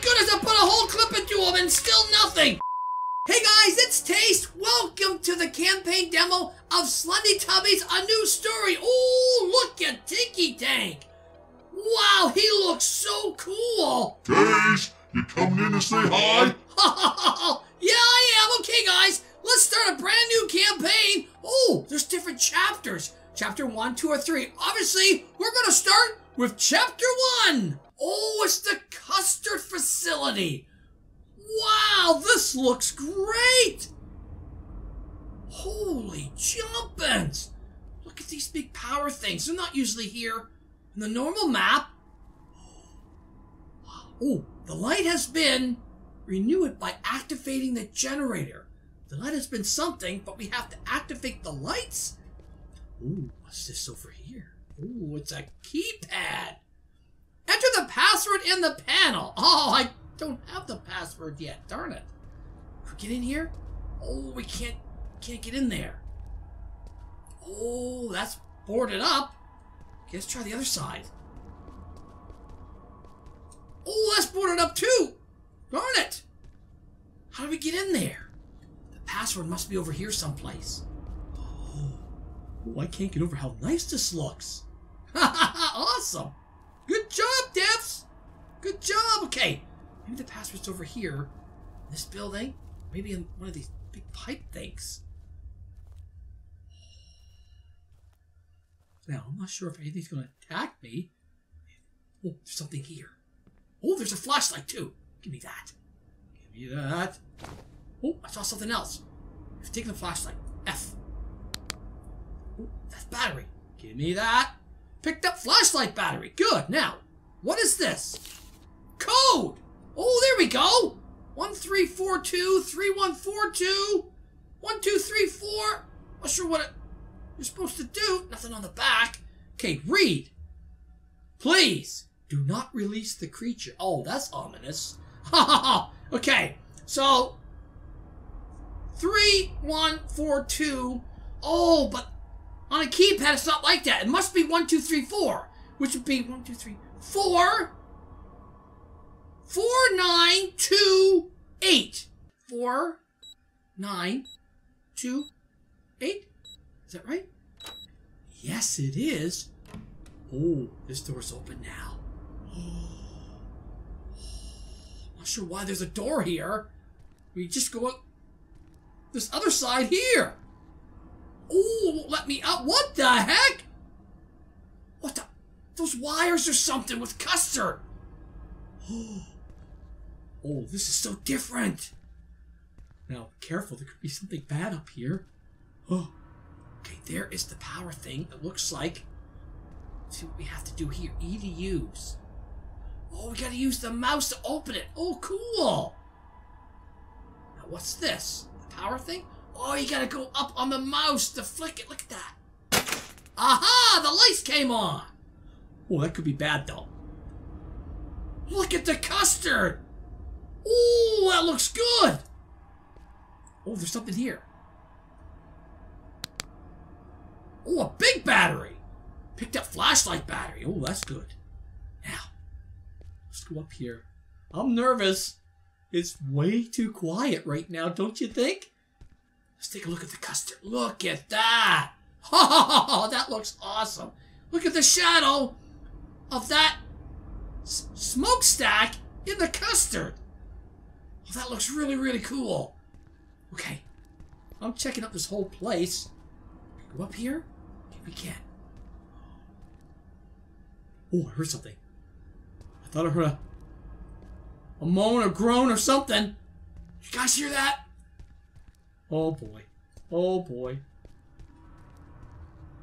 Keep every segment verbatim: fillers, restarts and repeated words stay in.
goodness, I put a whole clip into him and still nothing. Hey guys, it's Taste. Welcome to the campaign demo of Slendytubbies A New Story. Oh, look at Tinky Tank. Wow, he looks so cool. Taste, you coming in to say hi? Yeah, I am. Okay, guys, let's start a brand new campaign. Oh, there's different chapters. Chapter one, two, or three. Obviously, we're going to start with Chapter one. Oh, it's the Custard Facility. Wow, this looks great. Holy jumpins. Look at these big power things. They're not usually here in the normal map. Oh, the light has been... Renew it by activating the generator. The light has been something, but we have to activate the lights? Ooh, what's this over here? Ooh, it's a keypad. Enter the password in the panel. Oh, I don't have the password yet. Darn it. Can we get in here? Oh, we can't, can't get in there. Oh, that's boarded up. Okay, let's try the other side. Oh, that's boarded up too. Darn it. How do we get in there? The password must be over here someplace. Oh, I can't get over how nice this looks. Ha ha ha, awesome. Good job, devs. Good job. Okay, maybe the password's over here in this building. Maybe in one of these big pipe things. Now, I'm not sure if anything's going to attack me. Oh, there's something here. Oh, there's a flashlight, too. Give me that. Give me that. Oh, I saw something else. I've taken the flashlight. F. Oh, that's battery. Give me that. Picked up flashlight battery. Good. Now, what is this? Code. Oh, there we go. one three four two, three one four two, one two three four. Not sure what it, you're supposed to do. Nothing on the back. Okay, read. Please do not release the creature. Oh, that's ominous. Ha ha ha. Okay, so three one four two. Oh, but on a keypad, it's not like that. It must be one, two, three, four, which would be one, two, three, four, four, nine, two, eight, four, nine, two, eight. Is that right? Yes, it is. Oh, this door's open now. Oh. I'm not sure why there's a door here. We just go up this other side here. Oh, won't let me out. What the heck? What the? Those wires or something with custard. Oh, oh, this is so different. Now, careful. There could be something bad up here. Oh, okay. There is the power thing. It looks like. Let's see what we have to do here. E to use. Oh, we got to use the mouse to open it. Oh, cool. Now, what's this? The power thing? Oh, you gotta go up on the mouse to flick it. Look at that. Aha! The lights came on. Oh, that could be bad, though. Look at the custard. Oh, that looks good. Oh, there's something here. Oh, a big battery. Picked up flashlight battery. Oh, that's good. Now, let's go up here. I'm nervous. It's way too quiet right now, don't you think? Let's take a look at the custard. Look at that. Oh, that looks awesome. Look at the shadow of that s smokestack in the custard. Oh, that looks really, really cool. Okay. I'm checking up this whole place. Can we go up here? Okay, we can. Oh, I heard something. I thought I heard a, a moan or groan or something. You guys hear that? Oh boy. Oh boy.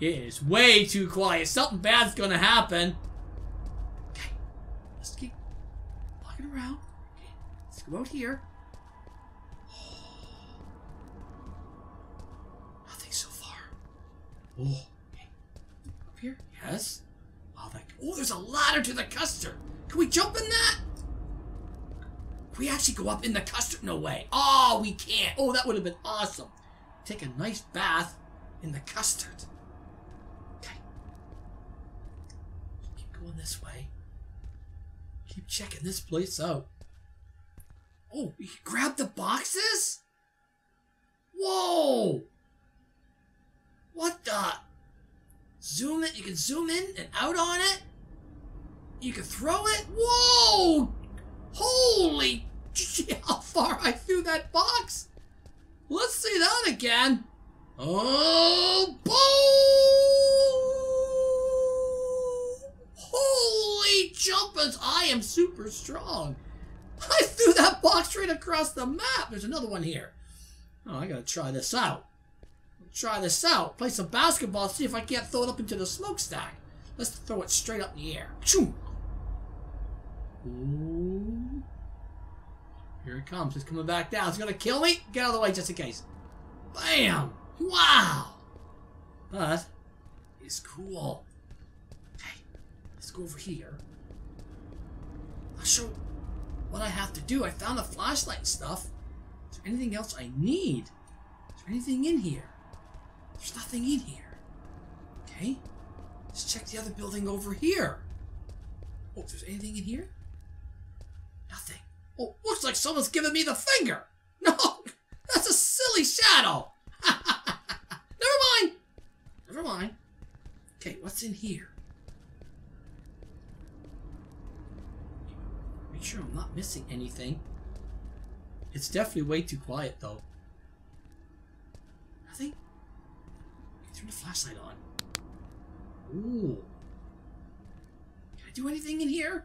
It is way too quiet. Something bad's gonna happen. Okay. Let's keep walking around. Okay. Let's go out here. Oh. Nothing so far. Oh. Okay. Up here? Yes. Wow, that... Oh, there's a ladder to the custard. Can we jump in that? We actually go up in the custard? No way. Oh, we can't. Oh, that would have been awesome. Take a nice bath in the custard. Okay. Keep going this way. Keep checking this place out. Oh, you can grab the boxes? Whoa! What the? Zoom it. You can zoom in and out on it. You can throw it. Whoa! Holy gee, how far I threw that box. Let's see that again. Oh, boom! Holy jumpers, I am super strong. I threw that box right across the map. There's another one here. Oh, I gotta try this out. Try this out. Play some basketball, see if I can't throw it up into the smokestack. Let's throw it straight up in the air. Ooh. Here it comes. It's coming back down. It's gonna kill me. Get out of the way just in case. Bam! Wow! That is cool. Okay, let's go over here. I'll show what I have to do. I found the flashlight and stuff. Is there anything else I need? Is there anything in here? There's nothing in here. Okay, let's check the other building over here. Oh, if there's anything in here? Nothing. Oh, looks like someone's giving me the finger. No, that's a silly shadow. Never mind. Never mind. Okay, what's in here? Make sure I'm not missing anything. It's definitely way too quiet, though. Nothing? Turn the flashlight on. Ooh. Can I do anything in here?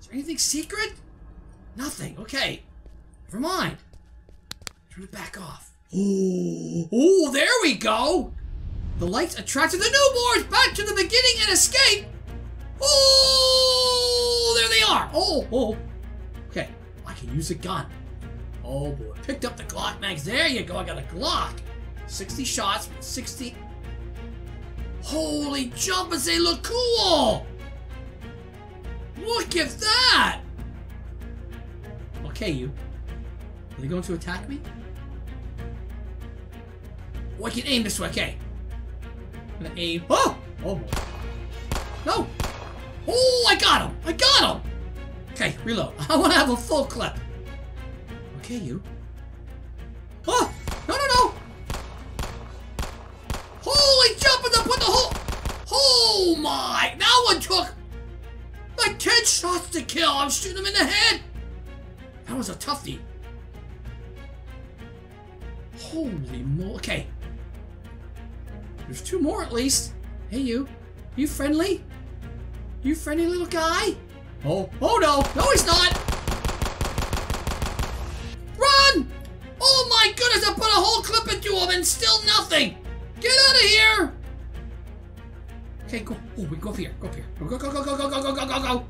Is there anything secret? Nothing. Okay. Never mind. Turn it back off. Ooh. Ooh, there we go! The lights attracted the newborns back to the beginning and escape! Ooh! There they are! Oh, oh. Okay. I can use a gun. Oh, boy. Picked up the Glock, Max. There you go. I got a Glock. sixty shots, sixty... Holy jumpers, they look cool! Look at that! Okay, you. Are they going to attack me? Oh, I can aim this way, okay. I'm gonna aim... Oh! Oh, boy. No! Oh, I got him! I got him! Okay, reload. I want to have a full clip. Okay, you. Oh! No, no, no! Holy jump! And then put the whole... Oh my! That one took like ten shots to kill. I'm shooting him in the head. That was a toughie. Holy mo... Okay. There's two more at least. Hey, you. You friendly? You friendly little guy? Oh. Oh, no. No, he's not. Run! Oh, my goodness. I put a whole clip into him and still nothing. Get out of here! Okay, go. Oh, we go up here. Go up here. Go, go, go, go, go, go, go, go, go, go, go.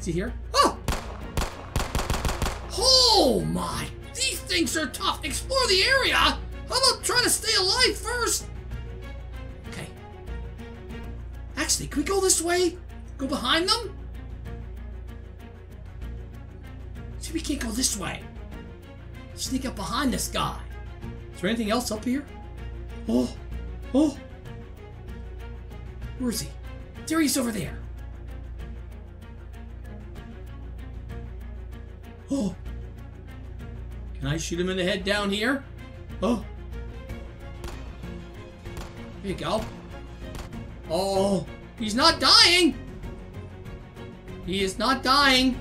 See here? Oh! Oh my! These things are tough. Explore the area. How about trying to stay alive first? Okay. Actually, can we go this way? Go behind them? See, we can't go this way. Sneak up behind this guy. Is there anything else up here? Oh, oh, where is he? There he is over there. Oh, can I shoot him in the head down here? Oh, there you go. Oh, he's not dying. He is not dying.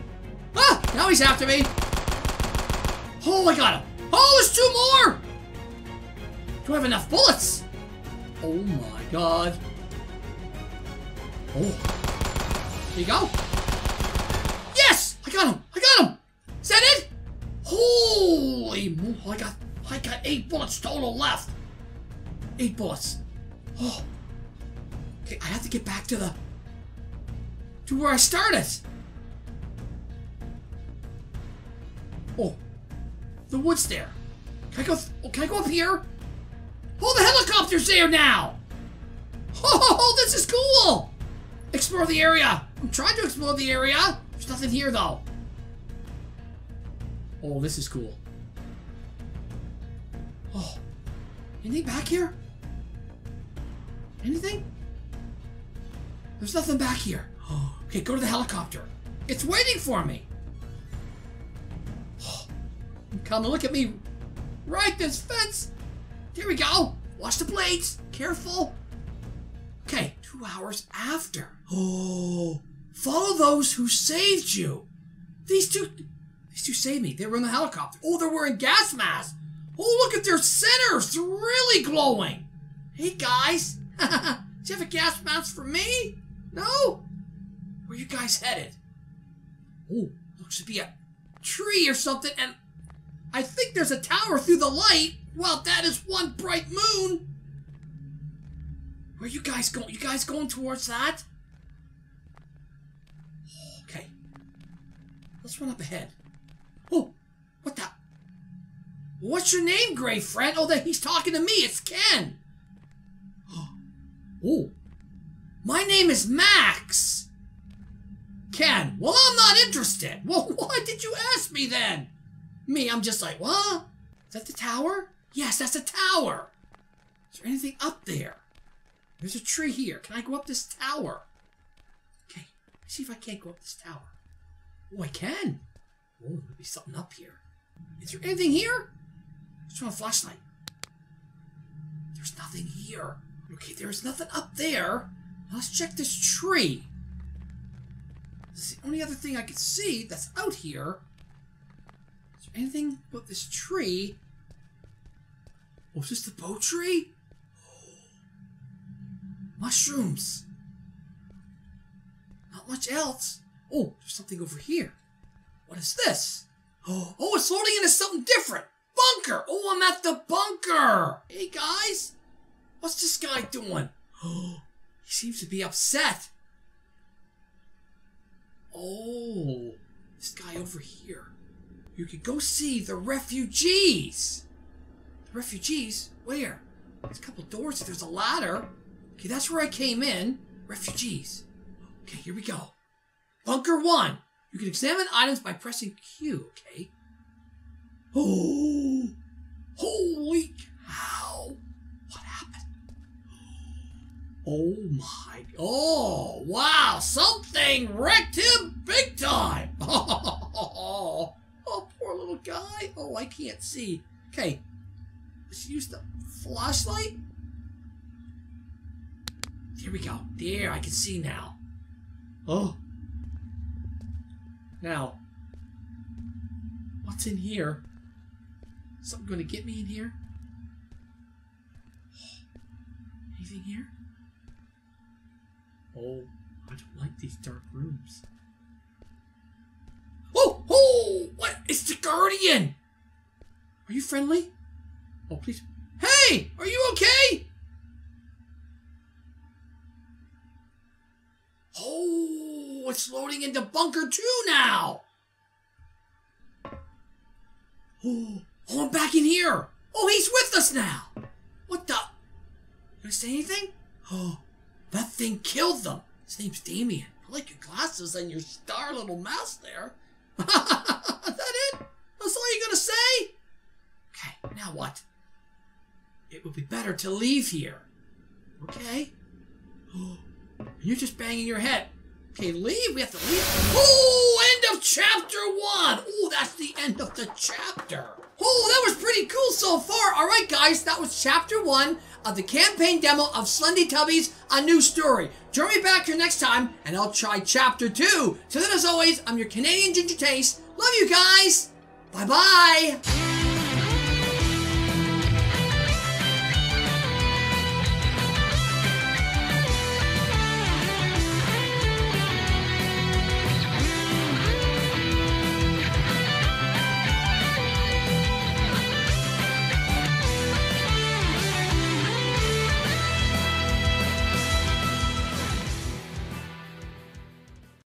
Ah, now he's after me. Oh, I got him. Oh, there's two more. Do I have enough bullets? Oh my god. Oh. There you go. Yes! I got him! I got him! Is that it? Holy mo- I got I got eight bullets total left. Eight bullets. Oh. Okay, I have to get back to the to where I started. Oh. The woods there. Can I go oh, can I go up here? Oh, the helicopter's there now! Oh, this is cool! Explore the area. I'm trying to explore the area. There's nothing here, though. Oh, this is cool. Oh. Anything back here? Anything? There's nothing back here. Okay, go to the helicopter. It's waiting for me. Come look at me. Right this fence. There we go. Watch the blades. Careful. Okay, two hours after. Oh, follow those who saved you. These two, these two saved me. They were in the helicopter. Oh, they're wearing gas masks. Oh, look at their centers. They're really glowing. Hey, guys. Do you have a gas mask for me? No? Where are you guys headed? Oh, looks to be a tree or something, and I think there's a tower through the light. Well, that is one bright moon. Where are you guys going? You guys going towards that? Okay. Let's run up ahead. Oh, what the? What's your name, Gray friend? Oh, that he's talking to me. It's Ken. Oh, my name is Max. Ken, well, I'm not interested. Well, why did you ask me then? Me, I'm just like, what? Is that the tower? Yes, that's a tower. Is there anything up there? There's a tree here. Can I go up this tower? Okay, let's see if I can't go up this tower. Oh, I can. Oh, there could be something up here. Is there anything here? I just want a flashlight. There's nothing here. Okay, there's nothing up there. Now let's check this tree. This is the only other thing I can see that's out here. Is there anything about this tree? Oh, is this the bow tree? Oh. Mushrooms. Not much else. Oh, there's something over here. What is this? Oh, oh, it's loading into something different. Bunker. Oh, I'm at the bunker. Hey, guys. What's this guy doing? Oh, he seems to be upset. Oh, this guy over here. You could go see the refugees. The refugees? Where? There's a couple doors. There's a ladder. Okay, that's where I came in. Refugees. Okay, here we go. Bunker one. You can examine items by pressing Q, okay? Oh! Holy cow! What happened? Oh my... Oh, wow! Something wrecked him big time! Oh, poor little guy. Oh, I can't see. Okay, let's use the flashlight. Here we go. There, I can see now. Oh. Now, what's in here? Is something going to get me in here? Anything here? Oh, I don't like these dark rooms. Oh, oh! What? It's the Guardian! Are you friendly? Oh, please. Hey! Are you okay? Oh! It's loading into bunker two now. Oh, oh, I'm back in here. Oh, he's with us now. What the? Did I say anything? Oh, that thing killed them. His name's Damien. I like your glasses and your star little mouse there. Is that it? That's all you're gonna say? Okay, now what? It would be better to leave here. Okay. Oh, you're just banging your head. Okay, leave. We have to leave. Oh, end of chapter one. Oh, that's the end of the chapter. Oh, that was pretty cool so far. All right, guys, that was chapter one of the campaign demo of Slendytubbies A New Story. Join me back here next time, and I'll try chapter two. So then, as always, I'm your Canadian Ginger Taste. Love you guys. Bye-bye.